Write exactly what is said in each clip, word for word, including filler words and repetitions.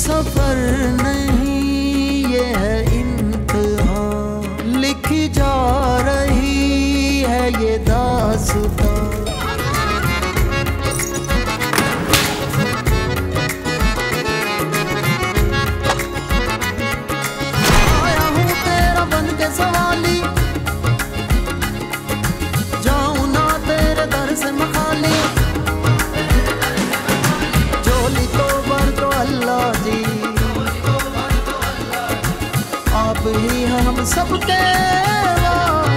सफर नहीं ये है इंतहा, लिखी जा रही है ये दास्तां। आया हूँ तेरा बन के सवाली, जाऊँ ना तेरे दर से मखाली। आप ही हम सबके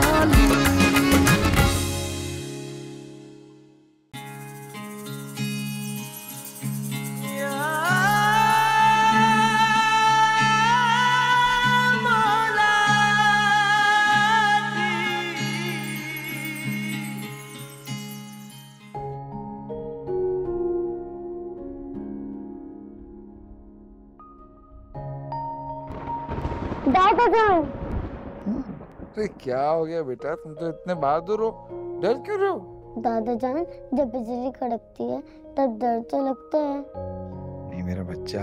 वाली। अरे क्या हो गया बेटा, तुम तो इतने बहादुर हो, डर क्यों रहे हो? दादा जान, जब बिजली कड़कती है तब डर तो लगता है। नहीं मेरा बच्चा,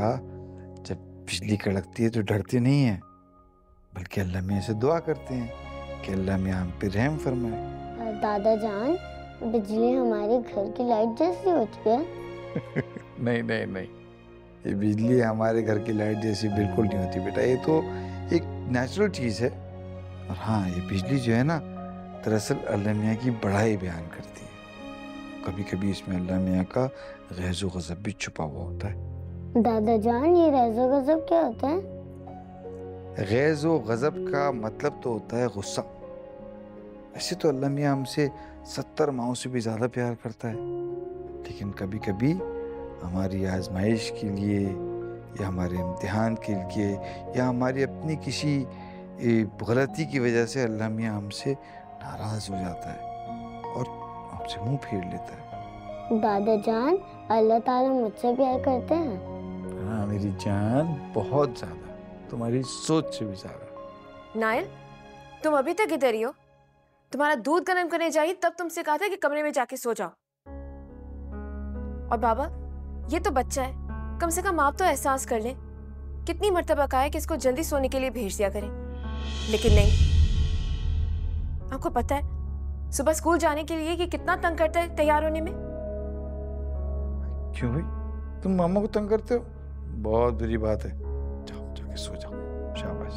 जब बिजली कड़कती है तो डरते नहीं है, बल्कि अल्लाह मियां से दुआ करते हैं कि अल्लाह मियां हम पे रहम फरमाए। दादा जान, बिजली हमारे घर की लाइट जैसी होती है? नहीं नहीं नहीं, ये बिजली हमारे घर की लाइट जैसी बिल्कुल नहीं होती बेटा, ये तो एक नेचुरल चीज़ है। और हाँ, ये बिजली जो है ना, दरअसल अल्लाह मियाँ की बड़ाई बयान करती है। कभी कभी इसमें अल्लाह मियाँ का रहज़ो गज़ब भी छुपा हुआ होता है। दादा जान, ये रहज़ो गज़ब क्या होता है? रहज़ो गज़ब का मतलब तो होता है गुस्सा। ऐसे तो अल्लाह मियाँ हमसे सत्तर माओं से भी ज़्यादा प्यार करता है, लेकिन कभी कभी हमारी आजमाइश के लिए या हमारे इम्तिहान के लिए या हमारी अपनी किसी गलती की वजह से अल्लाह मियाँ हमसे नाराज़ हो जाता है और हमसे मुंह फेर लेता है। दादा जान, अल्लाह ताला मुझसे प्यार करते हैं? हाँ मेरी जान, बहुत ज़्यादा, तुम्हारी सोच से भी ज़्यादा। नायल, तुम अभी तक इधर ही हो? तुम्हारा दूध गर्म करने जाइए तब तुमसे कहा था कि कमरे में जाके सो जाओ। और बाबा, ये तो बच्चा है, कम से कम आप तो एहसास कर लें। कितनी मर्तबा कहा है कि इसको जल्दी सोने के लिए भेज दिया करें, लेकिन नहीं। आपको पता है सुबह स्कूल जाने के लिए कि कितना तंग करता है तैयार होने में। क्यों भाई, तुम मामा को तंग करते हो? बहुत बुरी बात है, जाओ जाके सो जाओ। शाबाश,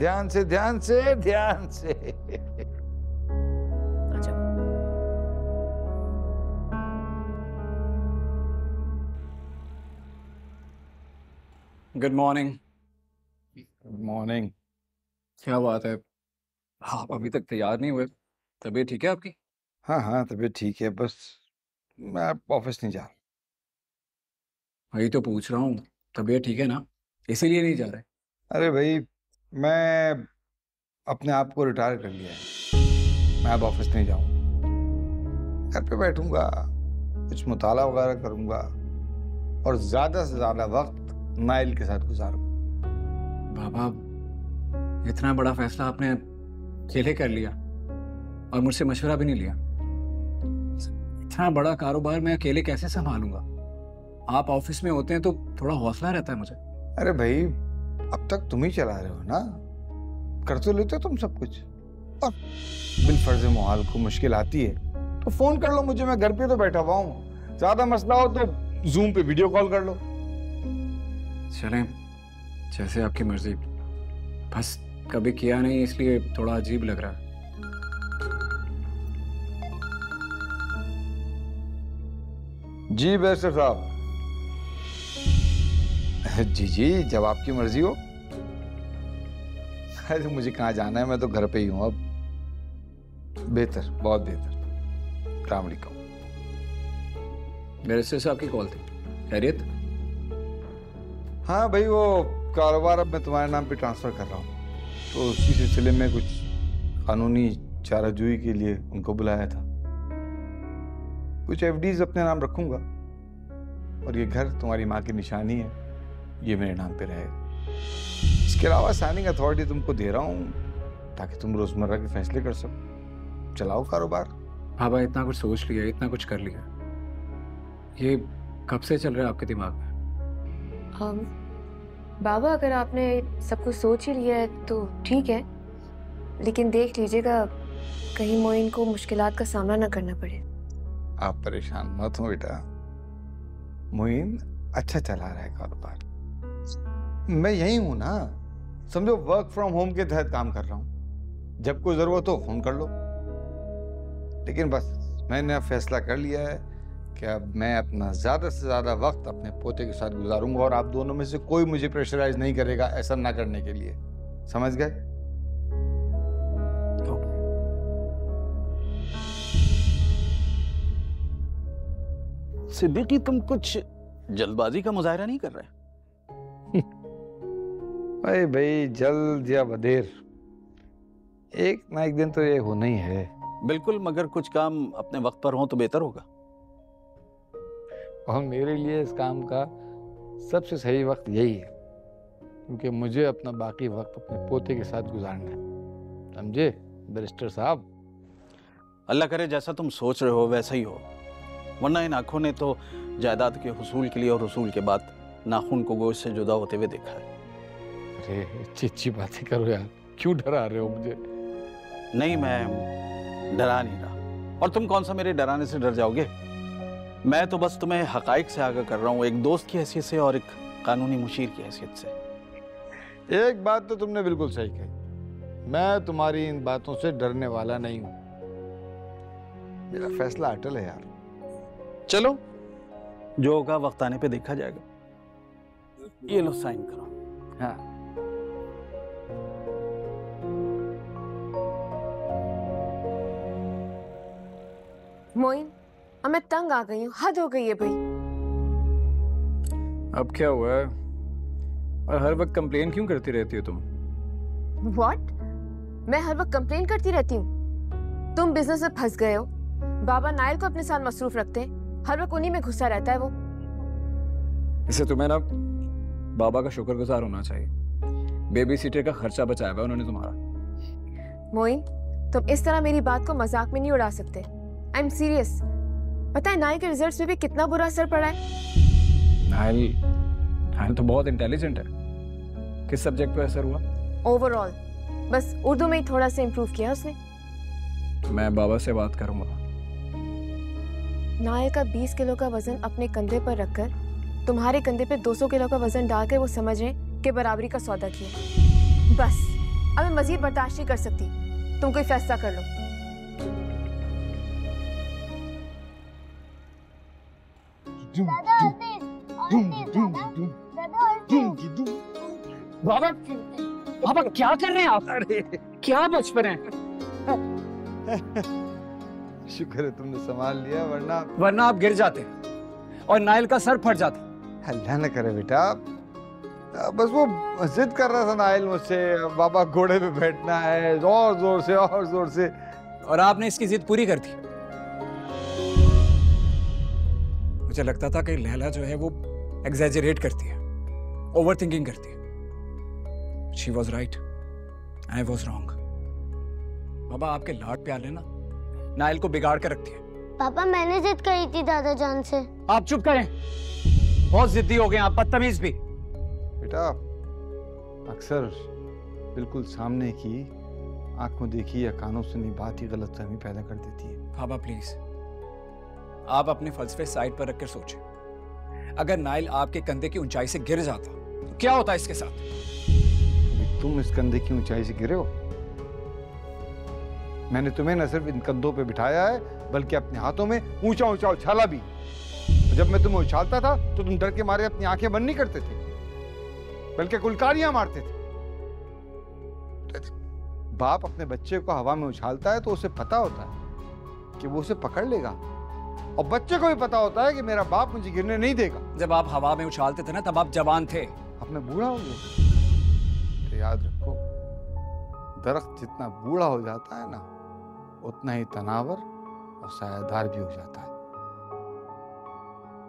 ध्यान से ध्यान से ध्यान से। Good morning. Good morning. क्या बात है, आप अभी तक तैयार नहीं हुए? तबीयत ठीक है आपकी? हाँ हाँ, तबीयत ठीक है, बस मैं ऑफिस नहीं जा रहा। वही तो पूछ रहा हूँ, तबीयत ठीक है ना, इसीलिए नहीं जा रहे? अरे भाई, मैं अपने आप को रिटायर कर लिया है, मैं अब ऑफिस नहीं जाऊँ, घर पे बैठूँगा, कुछ मुताला वगैरह करूँगा और ज़्यादा से ज़्यादा वक्त नाइल के साथ गुजारूं। बाबा, इतना बड़ा फैसला आपने अकेले कर लिया और मुझसे मशवरा भी नहीं लिया। इतना बड़ा कारोबार मैं अकेले कैसे संभालूंगा? आप ऑफिस में होते हैं तो थोड़ा हौसला रहता है मुझे। अरे भाई, अब तक तुम ही चला रहे हो ना, कर तो लेते हो तुम सब कुछ। और बिलफर्ज मोहाल को मुश्किल आती है तो फोन कर लो मुझे, मैं घर पे तो बैठा हुआ हूँ। ज्यादा मसला हो तो जूम पे वीडियो कॉल कर लो। चलें, जैसे आपकी मर्जी, बस कभी किया नहीं इसलिए थोड़ा अजीब लग रहा है। जी बैरिस्टर साहब। जी जी, जब आपकी मर्जी हो। अरे मुझे कहाँ जाना है, मैं तो घर पे ही हूँ अब। बेहतर, बहुत बेहतर। अस्सलाम वालेकुम। बैरिस्टर साहब की कॉल थी, खैरियत? हाँ भाई, वो कारोबार अब मैं तुम्हारे नाम पे ट्रांसफ़र कर रहा हूँ, तो उसी सिलसिले में कुछ कानूनी चाराजोई के लिए उनको बुलाया था। कुछ एफडीज अपने नाम रखूँगा और ये घर तुम्हारी माँ की निशानी है, ये मेरे नाम पे रहेगा। इसके अलावा साइनिंग अथॉरिटी तुमको दे रहा हूँ ताकि तुम रोज़मर्रा के फैसले कर सको। चलाओ कारोबार। बाबा, इतना कुछ सोच लिया, इतना कुछ कर लिया, ये कब से चल रहा है आपके दिमाग में? हम बाबा, अगर आपने सब कुछ सोच ही लिया है तो ठीक है, लेकिन देख लीजिएगा कहीं मोइन को मुश्किलात का सामना ना करना पड़े। आप परेशान मत हो बेटा, मोइन अच्छा चला रहा है कारोबार। मैं यही हूँ ना, समझो वर्क फ्रॉम होम के तहत काम कर रहा हूँ। जब कोई जरूरत हो फोन कर लो। लेकिन बस मैंने अब फैसला कर लिया है कि अब मैं अपना ज़्यादा से ज़्यादा वक्त अपने पोते के साथ गुजारूंगा और आप दोनों में से कोई मुझे प्रेशराइज नहीं करेगा ऐसा ना करने के लिए। समझ गए? सिद्दीकी, तुम कुछ जल्दबाजी का मुजाहरा नहीं कर रहे? अरे भाई, जल्द या बदेर एक ना एक दिन तो ये होना ही है। बिल्कुल, मगर कुछ काम अपने वक्त पर हो तो बेहतर होगा। और मेरे लिए इस काम का सबसे सही वक्त यही है, क्योंकि मुझे अपना बाकी वक्त अपने पोते के साथ गुजारना है। समझे बैरिस्टर साहब? अल्लाह करे जैसा तुम सोच रहे हो वैसा ही हो, वरना इन आँखों ने तो जायदाद के हुसूल के लिए और हुसूल के बाद नाखून को गोश्त से जुदा होते हुए देखा है। अरे अच्छी अच्छी बातें करो यार, क्यों डरा रहे हो मुझे? नहीं, मैं डरा नहीं रहा। और तुम कौन सा मेरे डराने से डर जाओगे? मैं तो बस तुम्हें हकाइक से आगाह कर रहा हूँ, एक दोस्त की हैसियत से और एक कानूनी मुशीर की हैसियत से। एक बात तो तुमने बिल्कुल सही कही, मैं तुम्हारी इन बातों से डरने वाला नहीं हूँ। मेरा फैसला अटल है यार। चलो, जो होगा वक्त आने पे देखा जाएगा। ये लो साइन करो। हाँ, मोइन, अब मैं तंग आ गई हूँ, हद हो गई है भाई। अब क्या हुआ है? और हर वक्त कंप्लेन क्यों करती रहती हो तुम? व्हाट? मैं हर वक्त कंप्लेन करती रहती हूँ? तुम बिजनेस में फंस गए हो। बाबा नायल को अपने साथ मसरूफ रखते हैं, हर वक्त उन्हीं में घुसा रहता है वो। इसे तुम्हें ना बाबा का शुक्रगुजार होना चाहिए, बेबी सीटर का खर्चा बचाया हुआ उन्होंने तुम्हारा। मोइन, तुम इस तरह मेरी बात को मजाक में नहीं उड़ा सकते। I am serious. पता है नायल के रिजल्ट्स पे भी कितना बुरा असर पड़ा है। नायल, नायल तो बहुत इंटेलिजेंट है। किस सब्जेक्ट पे असर हुआ? ओवरऑल, बस उर्दू में ही थोड़ा सा इंप्रूव किया उसने। मैं बाबा से बात करूंगा। नायल का बीस किलो का वजन अपने कंधे पर रखकर तुम्हारे कंधे पे दो सौ किलो का वजन डालकर वो समझे कि बराबरी का सौदा किया। बस, अब मैं मजीद बर्दाश्त नहीं कर सकती। तुम कोई फैसला कर लो। दादा और तेज, दादा बाबा क्या कर रहे हैं आप? अरे क्या बचपन है। शुक्र है तुमने संभाल लिया, वरना वरना आप गिर जाते और नायल का सर फट जाता। अल्लाह न करे बेटा, बस वो जिद कर रहा था नायल मुझसे, बाबा घोड़े पे बैठना है, जोर जोर से और जोर से, और आपने इसकी जिद पूरी कर दी। मुझे लगता था कि लैला जो है वो एग्जैजरेट करती है, ओवरथिंकिंग करती है। She was right, I was wrong. बाबा आपके लाड प्यार ने ना नायल को बिगाड़ कर रखती है। पापा मैंने जिद करी थी दादा जान से। आप चुप करें, बहुत जिद्दी हो गए आप, बदतमीज भी। बेटा अक्सर बिल्कुल सामने की आंखों देखी या कानों सुनी बात ही गलतफहमी पैदा कर देती है। बाबा प्लीज आप अपने फलसफे साइड पर रखकर सोचें। अगर नायल आपके कंधे की ऊंचाई से गिर जाता तो क्या होता इसके साथ? तुम इस कंधे की ऊंचाई से गिरे हो। मैंने तुम्हें न सिर्फ इन कंधों पे बिठाया है बल्कि अपने हाथों में ऊंचा ऊंचा उछाला भी। जब मैं तुम्हें उछालता था तो तुम डर के मारे अपनी आंखें बंद नहीं करते थे बल्कि कुलकारियां मारते थे। बाप अपने बच्चे को हवा में उछालता है तो उसे पता होता है कि वो उसे पकड़ लेगा, और बच्चे को भी पता होता है कि मेरा बाप मुझे गिरने नहीं देगा। जब आप हवा में उछालते थे ना तब आप जवान थे, अब मैं बूढ़ा हो गया। तो याद रखो, दरख्त जितना बूढ़ा हो जाता है ना उतना ही तनावर और सायादार भी हो जाता है।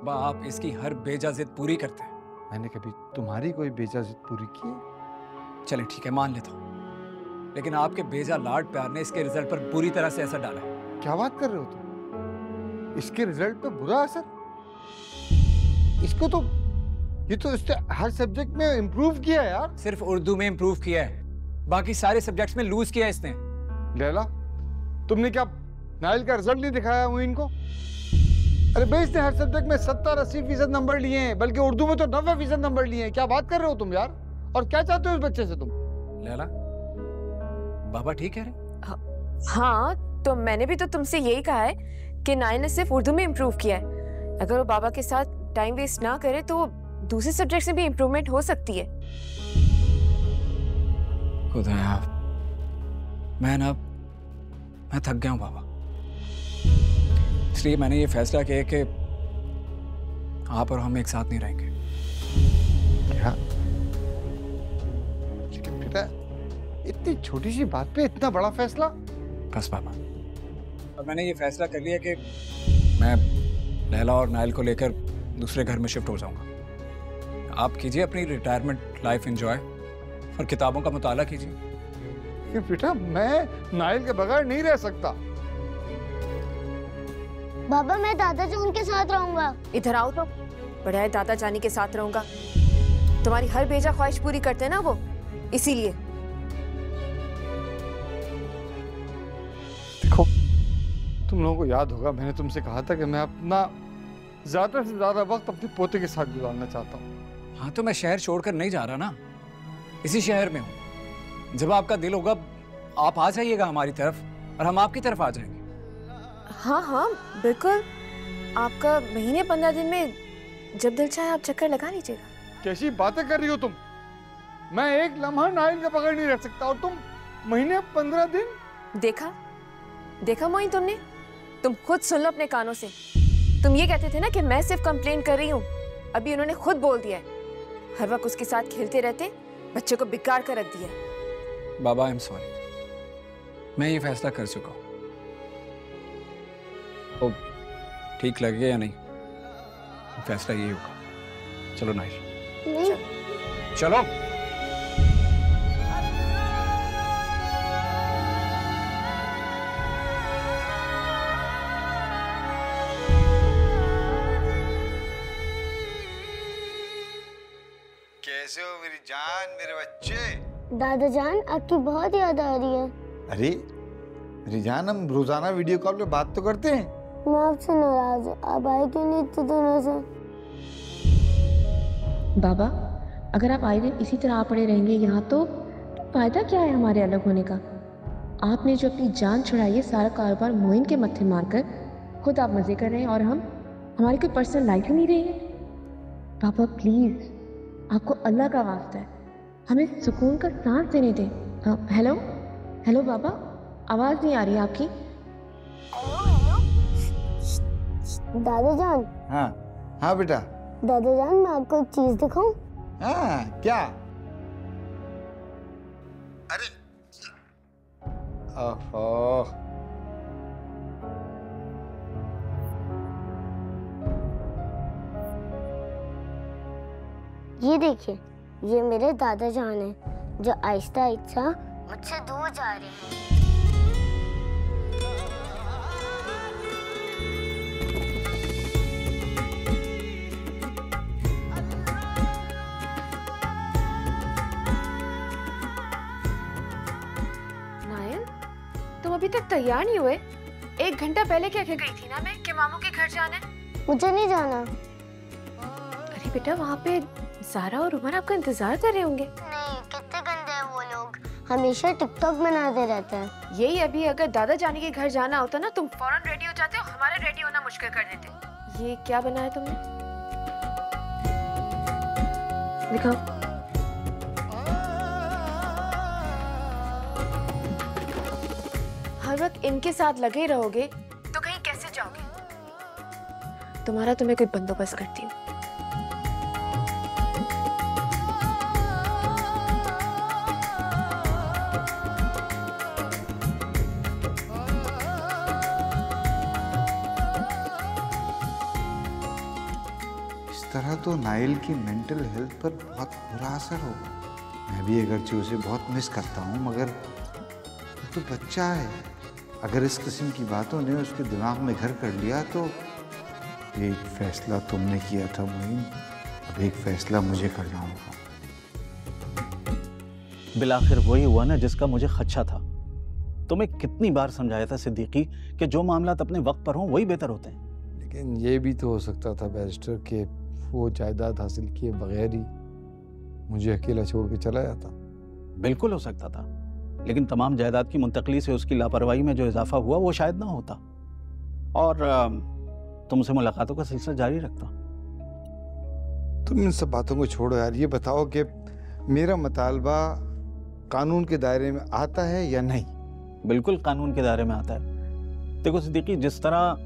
बाप इसकी हर बेजा जिद पूरी करते हैं। मैंने कभी तुम्हारी कोई बेजा जिद पूरी की है? चले ठीक है, मान लेता हूँ, लेकिन आपके बेजा लाड प्यार ने इसके रिजल्ट पर बुरी तरह से असर डाला है। क्या बात कर रहे हो तुम? इसके रिजल्ट पे बुरा असर? इसको तो ये तो इसने हर सब्जेक्ट में इम्प्रूव किया यार। सिर्फ उर्दू में इम्प्रूव किया है, बाकी सारे सब्जेक्ट्स में लूज किया है इसने। लैला, तुमने क्या नाइल का रिजल्ट नहीं दिखाया हुई इनको? अरे भाई, इसने हर सब्जेक्ट में सत्तर अस्सी फीसद नंबर लिए हैं, बल्कि उर्दू में तो नब्बे फीसद नंबर लिए हैं। क्या बात कर रहे हो तुम यार, और क्या चाहते हो इस बच्चे से तुम? लैला, बाबा ठीक है रे? हाँ, तो मैंने भी तो तुमसे यही कहा है कि नाइल ने सिर्फ उर्दू में इम्प्रूव किया है। अगर वो बाबा के साथ टाइम वेस्ट ना करे तो दूसरे सब्जेक्ट में भी इम्प्रूवमेंट हो सकती है। खुदाया, मैं ना मैं थक गया हूँ बाबा, इसलिए मैंने ये फैसला किया कि आप और हम एक साथ नहीं रहेंगे। क्या? लेकिन बेटा, इतनी छोटी सी बात पे इतना बड़ा फैसला? बस बाबा, और मैंने ये फैसला कर लिया कि मैं लैला और नाइल को लेकर दूसरे घर में शिफ्ट हो जाऊंगा। आप कीजिए अपनी रिटायरमेंट लाइफ एंजॉय और किताबों का मुताला कीजिए। बेटा, मैं नाइल के बगैर नहीं रह सकता। बाबा, मैं दादाजी उनके साथ रहूंगा। इधर आओ तो, बड़ा है दादा जानी के साथ रहूंगा। तुम्हारी हर बेजा ख्वाहिश पूरी करते हैं ना वो, इसीलिए। देखो, तुम लोगों को याद होगा मैंने तुमसे कहा था कि मैं अपना ज्यादा से ज्यादा वक्त अपने पोते के साथ गुजारना चाहता हूँ। हाँ, तो मैं शहर छोड़कर नहीं जा रहा ना, इसी शहर में हूँ। जब आपका दिल होगा आप आ जाइएगा हमारी तरफ और हम आपकी तरफ आ जाएंगे। हाँ हाँ बिल्कुल, आपका महीने पंद्रह दिन में जब दिल चाहे आप चक्कर लगा लीजिएगा। कैसी बातें कर रही हो तुम? मैं एक लम्हा नाइल के बगैर नहीं रह सकता और तुम महीने पंद्रह दिन? देखा देखा मोइन, तुमने तुम खुद सुन लो अपने कानों से। तुम ये कहते थे ना कि मैं सिर्फ कंप्लेन कर रही हूँ, अभी उन्होंने खुद बोल दिया है। हर वक्त उसके साथ खेलते रहते, बच्चे को बिगाड़ कर रख दिया। बाबा आई एम सॉरी, मैं ये फैसला कर चुका हूँ। तो ठीक लगे या नहीं, फैसला यही होगा। चलो नाइश, चलो। कैसे हो मेरी जान, मेरे बच्चे? दादा जान, आपकी बहुत याद आ रही है। अरे मेरी जान, हम रोजाना वीडियो कॉल पे बात तो करते हैं। मैं आपसे नाराज हूँ, आप आए क्यों नहीं इतने दिनों से? बाबा, अगर आप आए दिन इसी तरह आ पड़े रहेंगे यहाँ तो फायदा क्या है हमारे अलग होने का? आपने जो अपनी जान छुड़ाई है, सारा कारोबार मोइन के मत्थे मारकर खुद आप मजे कर रहे हैं, और हम हमारी कोई पर्सनल लाइफ ही नहीं रही है। पापा प्लीज़, आपको अल्लाह का वास्ता है, हमें सुकून का सांस देने दें। हेलो हेलो बाबा, आवाज़ नहीं आ रही आपकी। दादा जान। हाँ हाँ बेटा। दादा जान, मैं आपको एक चीज दिखाऊं? हाँ, क्या? अरे ओहो, ये देखिए, ये मेरे दादा जान हैं जो आहिस्ता आहिस्ता मुझसे दूर जा रहे हैं। अभी तक तैयार नहीं हुए? एक घंटा पहले क्या कह गई थी ना मैं कि मामू के घर जाना है। मुझे नहीं जाना। अरे बेटा, वहाँ पे ज़ारा और उमर आपका इंतजार कर रहे होंगे। नहीं, कितने गंदे हैं वो लोग, हमेशा टिकटॉक बनाते रहते हैं। यही अभी अगर दादा जानी के घर जाना होता ना, तुम फौरन रेडी हो जाते हो, हमारा रेडी होना मुश्किल कर देते। ये क्या बनाया तुमने, दिखाओ। हर वक्त इनके साथ लगे रहोगे तो कहीं कैसे जाओगे? तुम्हारा तो मैं कोई बंदोबस्त करती हूँ। इस तरह तो नाइल की मेंटल हेल्थ पर बहुत बुरा असर होगा। मैं भी अगरचे उसे बहुत मिस करता हूँ, मगर तो बच्चा है, अगर इस किस्म की बातों ने उसके दिमाग में घर कर लिया तो। एक फैसला तुमने किया था मोइन, अब एक फैसला मुझे करना होगा। बिलाखिर वही हुआ ना जिसका मुझे खदशा था। तुम्हें कितनी बार समझाया था सिद्दीकी कि जो मामलात अपने वक्त पर हों वही बेहतर होते हैं। लेकिन ये भी तो हो सकता था बैरिस्टर के वो जायदाद हासिल किए बगैर ही मुझे अकेला छोड़ के चला जाता। बिल्कुल हो सकता था, लेकिन तमाम जायदाद की मुंतकली से उसकी लापरवाही में जो इजाफा हुआ वो शायद ना होता और तुमसे मुलाकातों का सिलसिला जारी रखता। तुम इन सब बातों को छोड़ो यार, ये बताओ कि मेरा मुतालबा कानून के दायरे में आता है या नहीं? बिल्कुल कानून के दायरे में आता है। देखो सिद्दीकी, जिस तरह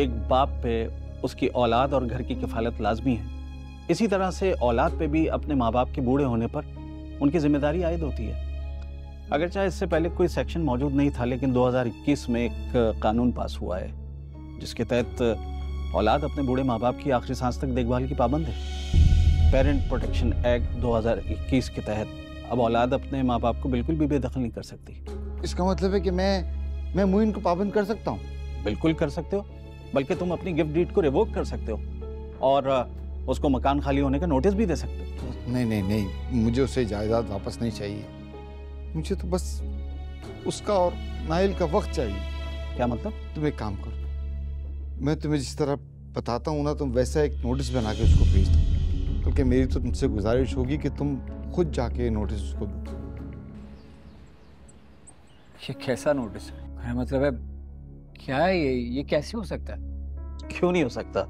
एक बाप पे उसकी औलाद और घर की किफालत लाजमी है, इसी तरह से औलाद पे भी अपने माँ बाप के बूढ़े होने पर उनकी जिम्मेदारी आयद होती है। अगर चाहे इससे पहले कोई सेक्शन मौजूद नहीं था, लेकिन दो हज़ार इक्कीस में एक कानून पास हुआ है जिसके तहत औलाद अपने बूढ़े माँ बाप की आखिरी सांस तक देखभाल की पाबंद है। पेरेंट प्रोटेक्शन एक्ट दो हज़ार इक्कीस के तहत अब औलाद अपने माँ बाप को बिल्कुल भी बेदखल नहीं कर सकती। इसका मतलब है कि मैं मैं मुइन को पाबंद कर सकता हूँ? बिल्कुल कर सकते हो, बल्कि तुम अपनी गिफ्ट डीड को रिवोक कर सकते हो और उसको मकान खाली होने का नोटिस भी दे सकते हो। नहीं नहीं नहीं, मुझे उसे जायदाद वापस नहीं चाहिए। मुझे तो बस उसका और नाइल का वक्त चाहिए। क्या मतलब? तुम एक काम करो, मैं तुम्हें जिस तरह बताता हूँ ना, तुम वैसा एक नोटिस बना के उसको भेज दो, क्योंकि मेरी तो तुमसे गुजारिश होगी कि तुम खुद जाके नोटिस उसको दो। ये कैसा नोटिस है? मतलब है क्या है ये? ये कैसे हो सकता है? क्यों नहीं हो सकता?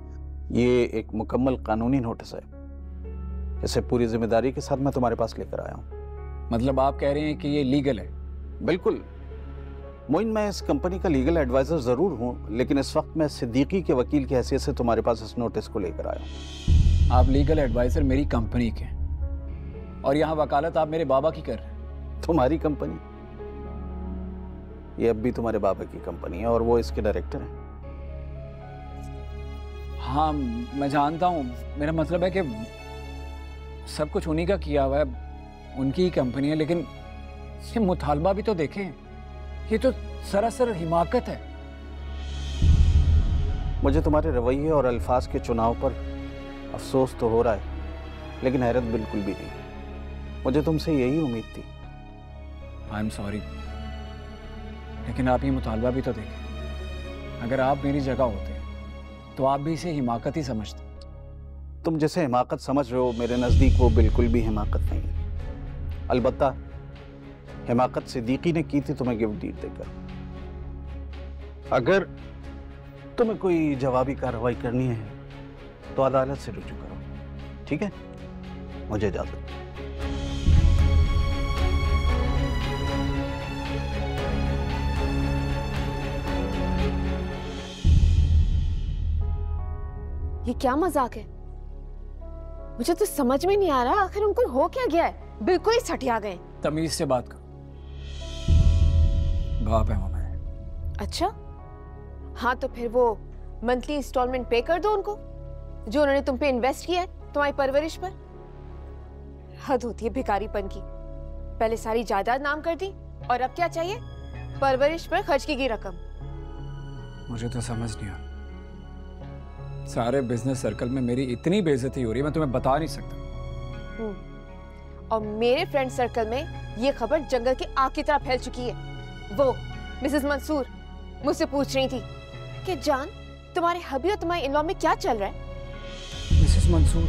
ये एक मुकम्मल कानूनी नोटिस है, इसे पूरी जिम्मेदारी के साथ मैं तुम्हारे पास लेकर आया हूँ। मतलब आप कह रहे हैं कि ये लीगल है? बिल्कुल मोइन, मैं इस कंपनी का लीगल एडवाइज़र ज़रूर हूँ, लेकिन इस वक्त मैं सिद्दीकी के वकील की हैसियत से तुम्हारे पास इस नोटिस को लेकर आया हूँ। आप लीगल एडवाइज़र मेरी कंपनी के और यहाँ वकालत आप मेरे बाबा की कर रहे हैं? तुम्हारी कंपनी? ये अब भी तुम्हारे बाबा की कंपनी है और वो इसके डायरेक्टर हैं। हाँ मैं जानता हूँ, मेरा मतलब है कि सब कुछ उन्हीं का किया हुआ है, उनकी ही कंपनी है, लेकिन ये मुतालबा भी तो देखें, ये तो सरासर हिमाकत है। मुझे तुम्हारे रवैये और अल्फाज के चुनाव पर अफसोस तो हो रहा है, लेकिन हैरत बिल्कुल भी नहीं। मुझे तुमसे यही उम्मीद थी। आई एम सॉरी, लेकिन आप ये मुतालबा भी तो देखें, अगर आप मेरी जगह होते तो आप भी इसे हिमाकत ही समझते। तुम जिसे हिमाकत समझ रहे हो, मेरे नज़दीक वो बिल्कुल भी हिमाकत नहीं है। अलबत्ता हिमाकत सिद्दीकी ने की थी तुम्हें गिफ्ट डीड देकर। अगर तुम्हें कोई जवाबी कार्रवाई करनी है तो अदालत से रुजू करो, ठीक है? मुझे इजाज़त। ये क्या मजाक है? मुझे तो समझ में नहीं आ रहा आखिर उनको हो क्या गया है, बिल्कुल ही सटिया गए। तमीज से बात करो, बाप है वो मैं। अच्छा हाँ, तो फिर वो मंथली इंस्टॉलमेंट पे कर दो उनको जो उन्होंने तुम पे इन्वेस्ट किया है, तुम्हारी परवरिश पर। हद होती है भिखारीपन की, पहले सारी जायदाद नाम कर दी और अब क्या चाहिए? परवरिश पर खर्च की गई रकम। मुझे तो समझ नहीं आ रहा, सारे बिजनेस सर्कल में मेरी इतनी बेइज्जती हो रही है मैं तुम्हें बता नहीं सकता। और मेरे फ्रेंड सर्कल में ये खबर जंगल की आग की तरह फैल चुकी है। वो मिसेस मंसूर मुझसे पूछ रही थी कि जान तुम्हारे हबी और तुम्हारे इन-लॉ में क्या चल रहा है। मिसेस मंसूर,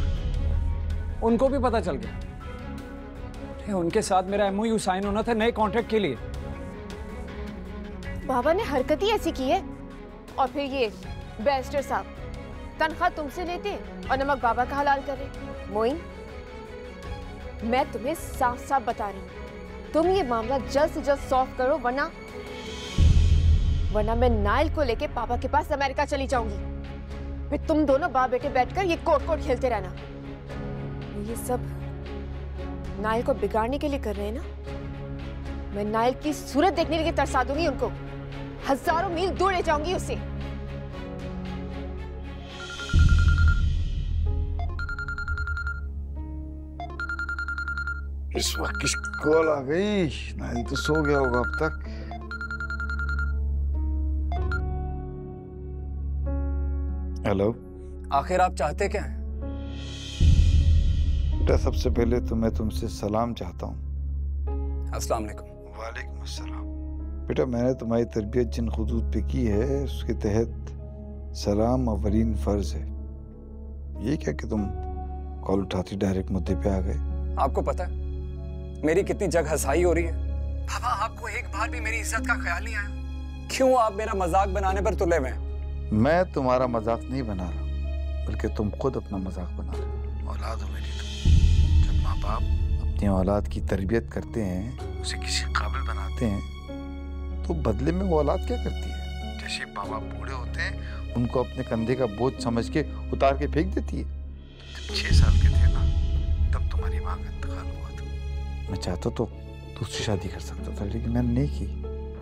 उनको भी पता चल गया? उनके साथ मेरा एमओयू साइन होना था नए कॉन्ट्रैक्ट के लिए। बाबा ने हरकत ही ऐसी की है। और फिर ये बैरिस्टर साहब तनख्वाह तुमसे लेते और नमक बाबा का हलाल करे। मोइन, मैं तुम्हें साफ साफ बता रही हूँ, तुम ये मामला जल्द से जल्द सॉल्व करो, वरना वरना मैं नाइल को लेके पापा के पास अमेरिका चली जाऊंगी। फिर तुम दोनों बाप बेटे बैठकर ये कोट कोट खेलते रहना। ये सब नाइल को बिगाड़ने के लिए कर रहे हैं ना। मैं नाइल की सूरत देखने के लिए तरसा दूंगी उनको, हजारों मील दूर ले जाऊंगी उससे। इस वक्त किसकी कॉल आ गई? नाइल तो सो गया होगा अब तक। हेलो, आखिर आप चाहते क्या हैं? बेटा, सबसे पहले तो मैं तुमसे सलाम चाहता हूँ। अस्सलाम वालेकुम। वालेकुम अस्सलाम। बेटा, मैंने तुम्हारी तरबियत जिन हुदूद पे की है उसके तहत सलाम अवलीन फ़र्ज़ है। ये क्या कि तुम कॉल उठाती डायरेक्ट मुद्दे पे आ गए। आपको पता है मेरी कितनी जग हंसाई हो रही है। पापा, आपको एक बार भी मेरी इज्जत का ख्याल नहीं आया। क्यों आप मेरा मजाक बनाने पर तुले हुए हैं? मैं तुम्हारा मजाक नहीं बना रहा, बल्कि तुम खुद अपना मजाक बना रहे। औलाद हो मेरी तुम। जब माँ बाप अपनी औलाद की तरबियत करते हैं, उसे किसी काबिल बनाते हैं, तो बदले में वो औलाद क्या करती है? जैसे माँ बाप बूढ़े होते हैं, उनको अपने कंधे का बोझ समझ के उतार के फेंक देती है। छह साल के थे ना, तब तुम्हारी माँ का इंतकाल हुआ था। मैं चाहता तो दूसरी शादी कर सकता था, लेकिन मैंने नहीं की।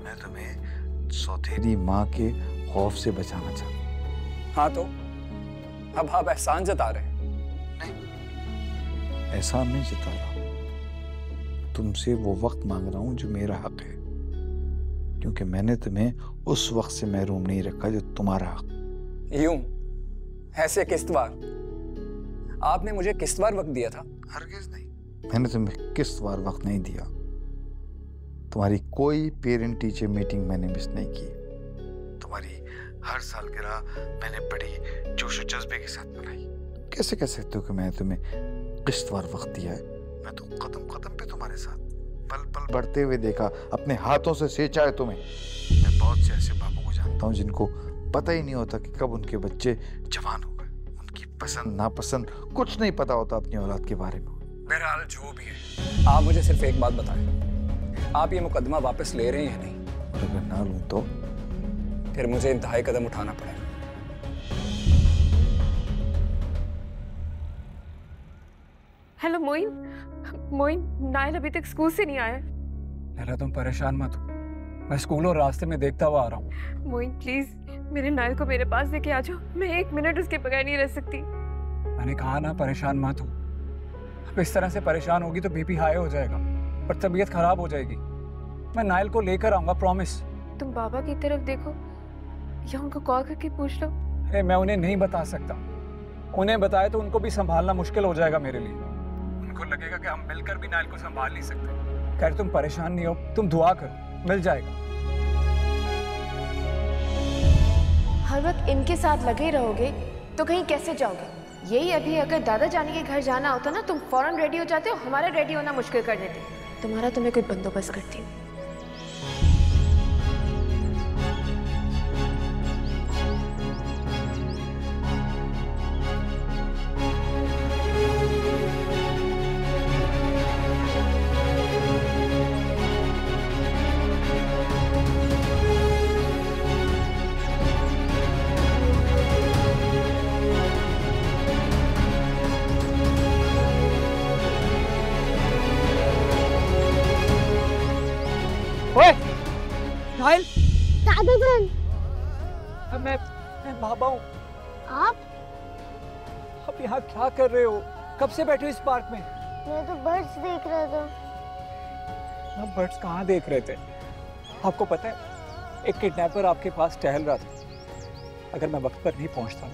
मैं तुम्हें सौतेली माँ के खौफ से बचाना चाहता। हाँ, तो अब आप एहसान जता रहे हैं। नहीं, एहसान नहीं जता रहा। तुमसे वो वक्त मांग रहा हूँ जो मेरा हक है, क्योंकि मैंने तुम्हें उस वक्त से महरूम नहीं रखा जो तुम्हारा हक। यूं ऐसे किस्तवार आपने मुझे किस्तवार वक्त दिया था? हरगिज़ नहीं। मैंने तुम्हें किस्तवार वक्त नहीं दिया। तुम्हारी कोई पेरेंट टीचर मीटिंग मैंने मिस नहीं की। तुम्हारी हर साल गिरा मैंने बड़ी जोश और जज्बे के साथ मनाई। कैसे कह सकते हो कि मैंने तुम्हें किस्तवार वक्त दिया है? मैं तो कदम कदम पे तुम्हारे साथ पल पल बढ़ते हुए देखा, अपने हाथों से सेंचा है तुम्हें। मैं बहुत से ऐसे बाबू को जानता हूँ जिनको पता ही नहीं होता कि कब उनके बच्चे जवान हो। पसंद नापसंद कुछ नहीं पता होता अपनी औलाद के बारे में। बहरहाल जो भी है, आप मुझे सिर्फ एक बात बताएं, आप ये मुकदमा वापस ले रहे हैं या नहीं? अगर ना लूं तो फिर मुझे इंतहाई कदम उठाना पड़ेगा। हेलो मोइन। मोइन, नायल अभी तक स्कूल से नहीं आया। नायला, तुम परेशान मत हो, मैं स्कूल और रास्ते में देखता हुआ आ रहा हूँ। मोइन प्लीज, मेरे नायल को मेरे पास लेके आ जाओ। मैं एक मिनट उसके बगैर नहीं रह सकती। मैंने कहा ना परेशान मत हो। अब इस तरह से परेशान होगी तो बीपी हाई हो जाएगा और तबीयत खराब हो जाएगी। मैं नायल को लेकर आऊंगा, प्रॉमिस। तुम बाबा की तरफ देखो या उनको कॉल करके पूछ लो। अरे मैं उन्हें नहीं बता सकता। उन्हें बताए तो उनको भी संभालना मुश्किल हो जाएगा मेरे लिए। उनको लगेगा कि हम मिलकर भी नायल को संभाल नहीं सकते। खैर तुम परेशान नहीं हो, तुम दुआ करो, मिल जाएगा। हर वक्त इनके साथ लगे रहोगे तो कहीं कैसे जाओगे? यही अभी अगर दादा जाने के घर जाना होता ना, तुम फौरन रेडी हो जाते हो, हमारा रेडी होना मुश्किल कर देते। तुम्हारा तो मैं कोई बंदोबस्त करती हूँ। मैं मैं बाबा हूँ। आप आप यहाँ क्या कर रहे हो? कब से बैठे इस पार्क में? मैं तो बर्ड्स देख रहा था। आप बर्ड्स कहाँ देख रहे थे? आपको पता है एक किडनैपर आपके पास टहल रहा था। अगर मैं वक्त पर नहीं पहुँचता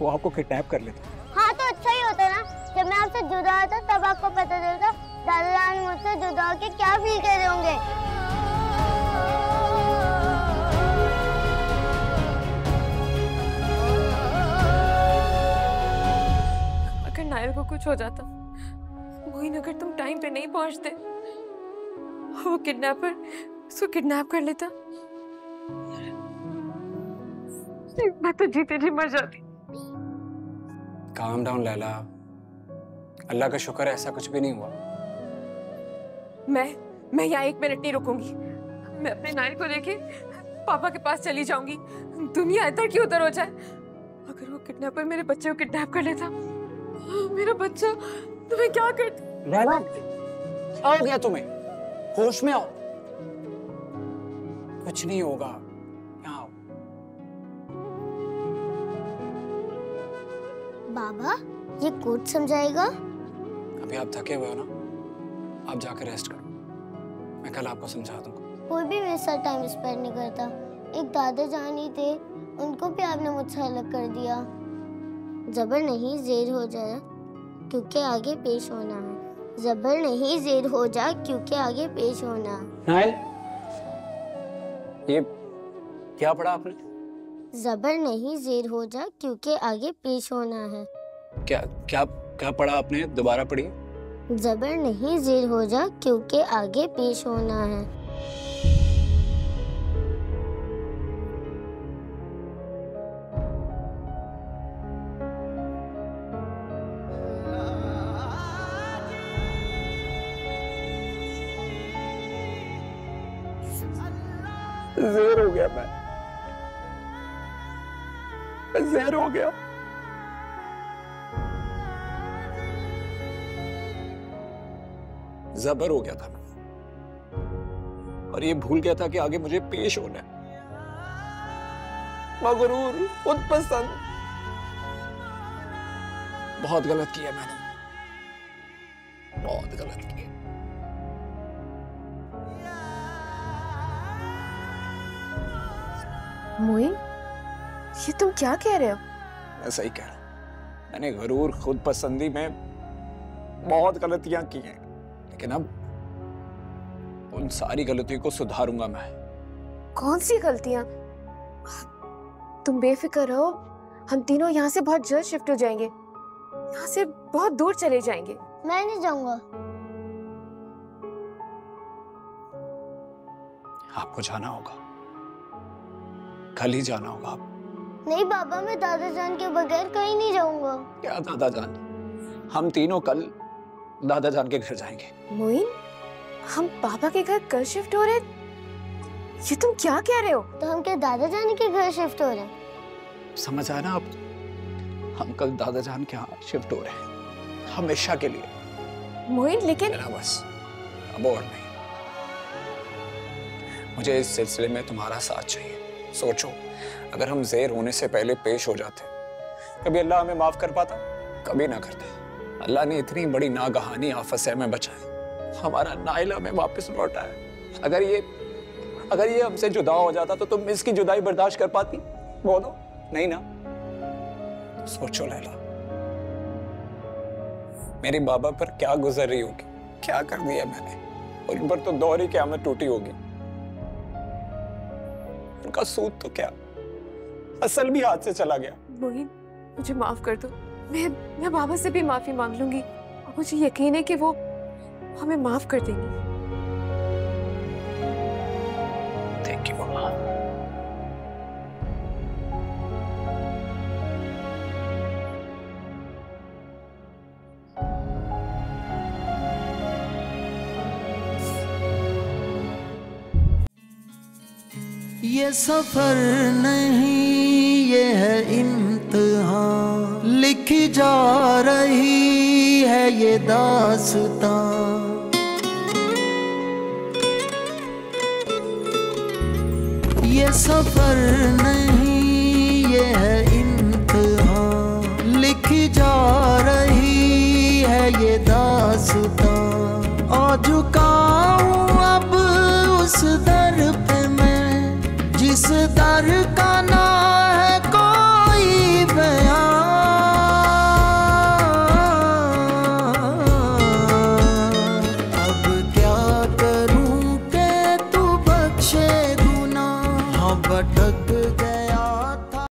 वो आपको किडनैप कर लेता। हाँ तो अच्छा ही होता ना। जब मैं आपसे जुदा होता तब आपको पता चलता दादा जान मुझसे जुदा होके क्या फील कर रहे होंगे। नायल को कुछ हो जाता, मोइन अगर तुम टाइम पे नहीं पहुंचते, वो किडनैपर उसको किडनैप कर लेता। मैं तो जीते जी मर जाती। काम डाउन लैला, अल्लाह का शुक्र है ऐसा कुछ भी नहीं हुआ। मैं मैं यहाँ एक मिनट नहीं रुकूंगी। मैं अपने नायल को लेके पापा के पास चली जाऊंगी। दुनिया इधर की उधर हो जाए। अगर वो किडनैपर मेरे बच्चे को किडनैप कर लेता, मेरा बच्चा, तुम्हें क्या करती? लैला, क्या हो गया तुम्हें? होश में आओ। कुछ नहीं होगा, यहाँ आओ। बाबा, ये कोट समझाएगा? अभी आप थके हुए हो ना, आप जाकर रेस्ट करो। मैं कल आपको समझा दूंगा। कोई भी मेरे साथ टाइम स्पेंड नहीं करता। एक दादा जान ही थे, उनको भी आपने मुझसे अलग कर दिया। जबर नहीं, जेर हो जाए। क्योंकि आगे पेश होना। जबर नहीं जेर हो जा क्योंकि आगे पेश होना। नाइल, ये क्या पढ़ा आपने? जबर नहीं जेर हो जा क्योंकि आगे पेश होना है। क्या क्या क्या पढ़ा आपने? दोबारा पढ़िए। जबर नहीं जेर हो जा क्योंकि आगे पेश होना है। ज़ेर हो गया मैं, मैं ज़ेर हो गया। जबर हो गया था मैं और ये भूल गया था कि आगे मुझे पेश होना है। मगरूर, खुद पसंद, बहुत गलत किया मैंने, बहुत गलत किया। मोइन, ये तुम क्या कह रहे हो? मैं सही कह रहा हूँ। मैंने गरूर, खुद पसंदी में बहुत गलतियां की हैं, लेकिन अब उन सारी गलतियों को सुधारूंगा मैं। कौन सी गलतियां? तुम बेफिक्र रहो, हम तीनों यहाँ से बहुत जल्द शिफ्ट हो जाएंगे, यहाँ से बहुत दूर चले जाएंगे। मैं नहीं जाऊंगा। आपको जाना होगा, कल ही जाना होगा आप। नहीं बाबा, मैं दादा जान के बगैर कहीं नहीं जाऊंगा। क्या दादा जान? हम तीनों कल दादा जान के घर जाएंगे। मोइन, हम पापा के घर कल शिफ्ट हो रहे, ये तुम क्या कह रहे हो? तो हम क्या दादा जान के घर शिफ्ट हो रहे हैं? समझ आया ना आपको? हम कल दादा जान के यहाँ शिफ्ट हो रहे हैं, हमेशा के लिए। मोइन लेकिन बस, अब और नहीं। मुझे इस सिलसिले में तुम्हारा साथ चाहिए। सोचो, अगर हम ज़ेर होने से पहले पेश हो जाते, कभी अल्लाह हमें माफ कर पाता? कभी ना करता। अल्लाह ने इतनी बड़ी नागहानी आफत से हमें बचाया, हमारा नाइल हमें वापस लौट आया। अगर ये अगर ये हमसे जुदा हो जाता तो तुम इसकी जुदाई बर्दाश्त कर पाती? बोलो, नहीं ना? सोचो लैला, मेरे बाबा पर क्या गुजर रही होगी, क्या कर दिया मैंने। उन पर तो दोहरी क़यामत टूटी होगी। उनका सूद तो क्या, असल भी हाथ से चला गया। मोइन, मुझे माफ कर दो। मैं मैं बाबा से भी माफी मांग लूंगी, और मुझे यकीन है कि वो हमें माफ कर देंगे। थैंक यू मम्मा। ये सफर नहीं ये है इम्तिहान, लिखी जा रही है ये दास्तां। ये सफर नहीं ये है इम्तिहान, लिखी जा रही है ये दास्तां। आ झुका हूँ अब उस दर पे जिस दर का ना है कोई बयान। अब क्या करूं के तू बख्शे गुनाह, हाँ भटक गए।